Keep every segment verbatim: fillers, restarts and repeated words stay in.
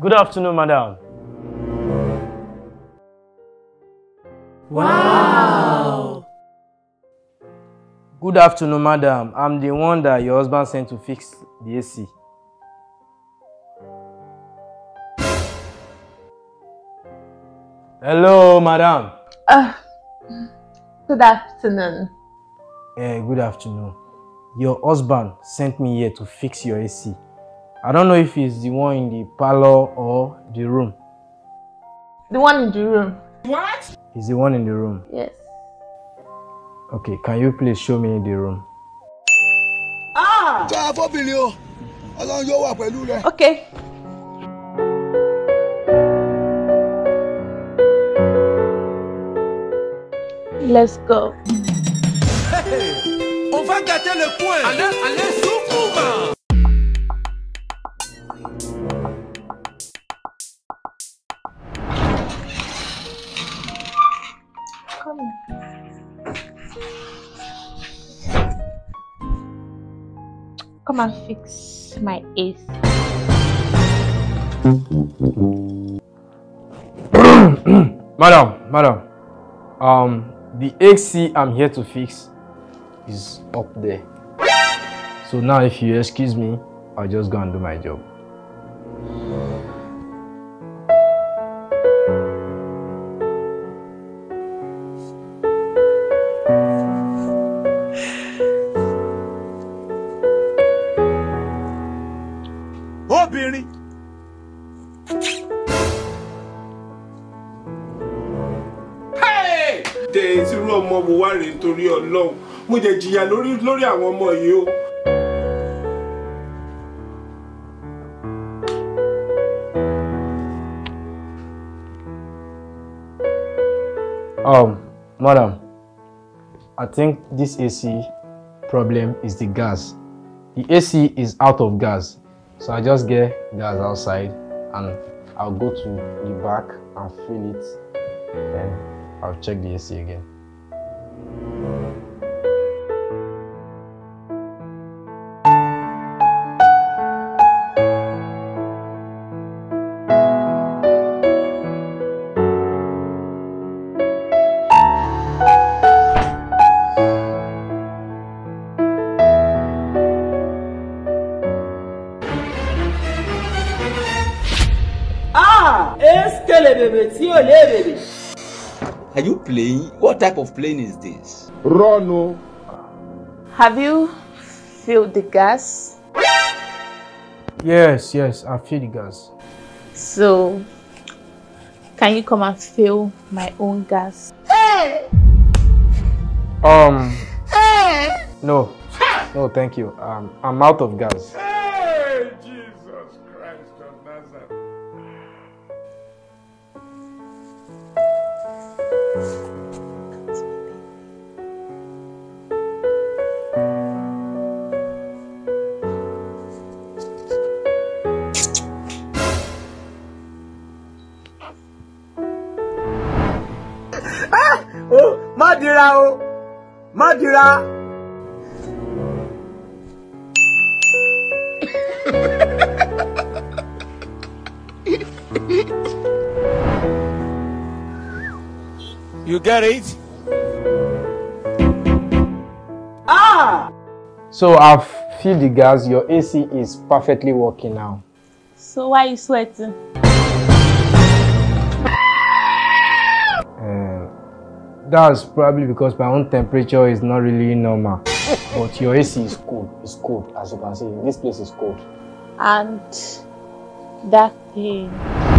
Good afternoon, madam. Wow! Good afternoon, madam. I'm the one that your husband sent to fix the A C. Hello, madam. Uh, good afternoon. Eh, good afternoon. Your husband sent me here to fix your A C. I don't know if it's the one in the parlor or the room. The one in the room. What? It's the one in the room. Yes. Okay, can you please show me the room? Ah! Okay. Let's go. Hey, on va gâter le coin. Allez, allez, soukouma. Come. Come and fix my ace. Madam, madam. Um. The A C I'm here to fix is up there. So now if you excuse me, I'll just go and do my job. Oh, Billy. Um, madam, I think this A C problem is the gas. The A C is out of gas, so I just get gas outside and I'll go to the back and fill it, then I'll check the A C again. Are you playing? What type of plane is this? Rono. Have you filled the gas? Yes, yes, I filled the gas. So, can you come and fill my own gas? Hey! Um. Hey! No, no, thank you. Um, I'm out of gas. Hey, Jesus Christ of Nazareth. Ah! Oh, Madira, oh, Madira. You get it? Ah! So I've filled the gas, your A C is perfectly working now. So why are you sweating? Uh, that's probably because my own temperature is not really normal. But your A C is cold, it's cold, as you can see. This place is cold. And that thing.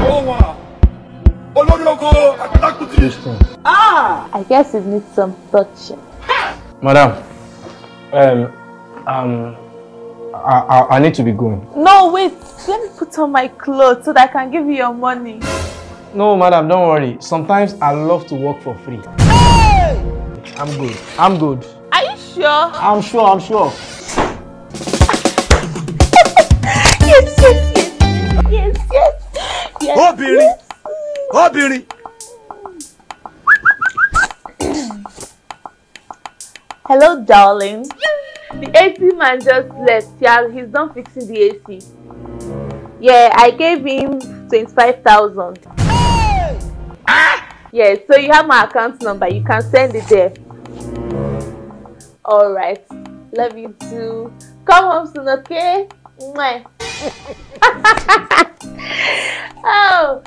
Oh wow! Ah! I guess it needs some touching. Madam, um, um, I, I, I need to be going. No, wait. Let me put on my clothes so that I can give you your money. No, madam, don't worry. Sometimes I love to work for free. Hey! I'm good. I'm good. Are you sure? I'm sure. I'm sure. Yes, yes, yes. Yes, yes. Yes. Oh, Billy. Yes. Oh, Billy. Hello, darling. The A C man just left. Yeah, he's done fixing the A C. Yeah, I gave him twenty-five thousand. Hey! Ah! Yes, so you have my account number. You can send it there. All right. Love you too. Come home soon, okay? Oh.